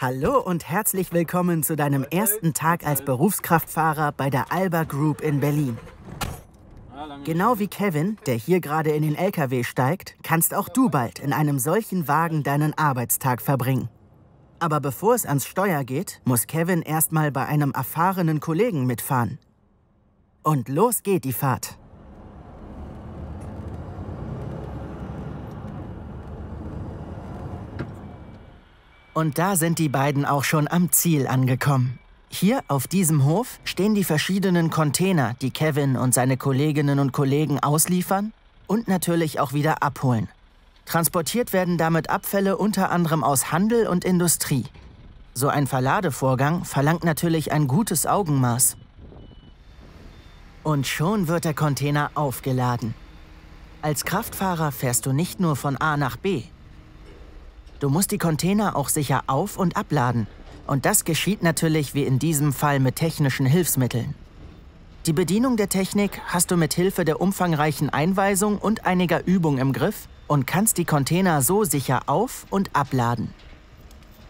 Hallo und herzlich willkommen zu deinem ersten Tag als Berufskraftfahrer bei der Alba Group in Berlin. Genau wie Kevin, der hier gerade in den LKW steigt, kannst auch du bald in einem solchen Wagen deinen Arbeitstag verbringen. Aber bevor es ans Steuer geht, muss Kevin erstmal bei einem erfahrenen Kollegen mitfahren. Und los geht die Fahrt. Und da sind die beiden auch schon am Ziel angekommen. Hier auf diesem Hof stehen die verschiedenen Container, die Kevin und seine Kolleginnen und Kollegen ausliefern und natürlich auch wieder abholen. Transportiert werden damit Abfälle unter anderem aus Handel und Industrie. So ein Verladevorgang verlangt natürlich ein gutes Augenmaß. Und schon wird der Container aufgeladen. Als Kraftfahrer fährst du nicht nur von A nach B. Du musst die Container auch sicher auf- und abladen. Und das geschieht natürlich wie in diesem Fall mit technischen Hilfsmitteln. Die Bedienung der Technik hast du mit Hilfe der umfangreichen Einweisung und einiger Übung im Griff und kannst die Container so sicher auf- und abladen.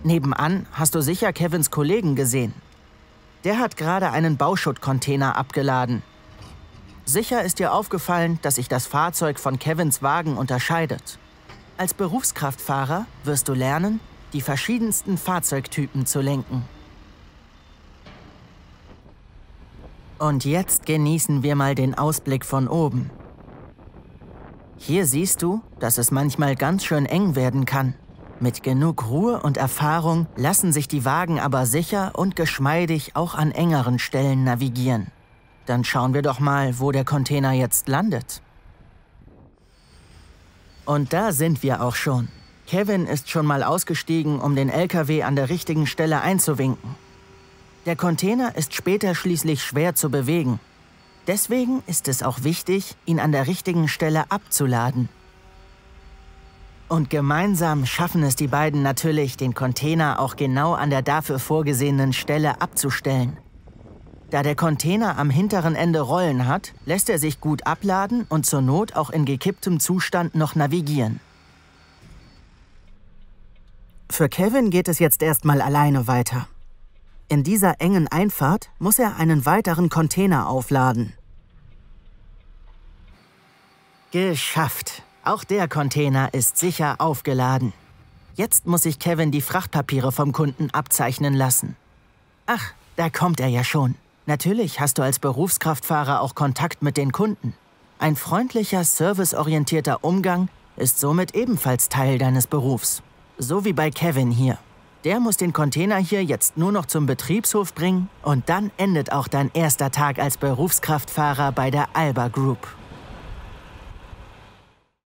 Nebenan hast du sicher Kevins Kollegen gesehen. Der hat gerade einen Bauschuttcontainer abgeladen. Sicher ist dir aufgefallen, dass sich das Fahrzeug von Kevins Wagen unterscheidet. Als Berufskraftfahrer wirst du lernen, die verschiedensten Fahrzeugtypen zu lenken. Und jetzt genießen wir mal den Ausblick von oben. Hier siehst du, dass es manchmal ganz schön eng werden kann. Mit genug Ruhe und Erfahrung lassen sich die Wagen aber sicher und geschmeidig auch an engeren Stellen navigieren. Dann schauen wir doch mal, wo der Container jetzt landet. Und da sind wir auch schon. Kevin ist schon mal ausgestiegen, um den LKW an der richtigen Stelle einzuwinken. Der Container ist später schließlich schwer zu bewegen. Deswegen ist es auch wichtig, ihn an der richtigen Stelle abzuladen. Und gemeinsam schaffen es die beiden natürlich, den Container auch genau an der dafür vorgesehenen Stelle abzustellen. Da der Container am hinteren Ende Rollen hat, lässt er sich gut abladen und zur Not auch in gekipptem Zustand noch navigieren. Für Kevin geht es jetzt erstmal alleine weiter. In dieser engen Einfahrt muss er einen weiteren Container aufladen. Geschafft! Auch der Container ist sicher aufgeladen. Jetzt muss sich Kevin die Frachtpapiere vom Kunden abzeichnen lassen. Ach, da kommt er ja schon. Natürlich hast du als Berufskraftfahrer auch Kontakt mit den Kunden. Ein freundlicher, serviceorientierter Umgang ist somit ebenfalls Teil deines Berufs. So wie bei Kevin hier. Der muss den Container hier jetzt nur noch zum Betriebshof bringen und dann endet auch dein erster Tag als Berufskraftfahrer bei der Alba Group.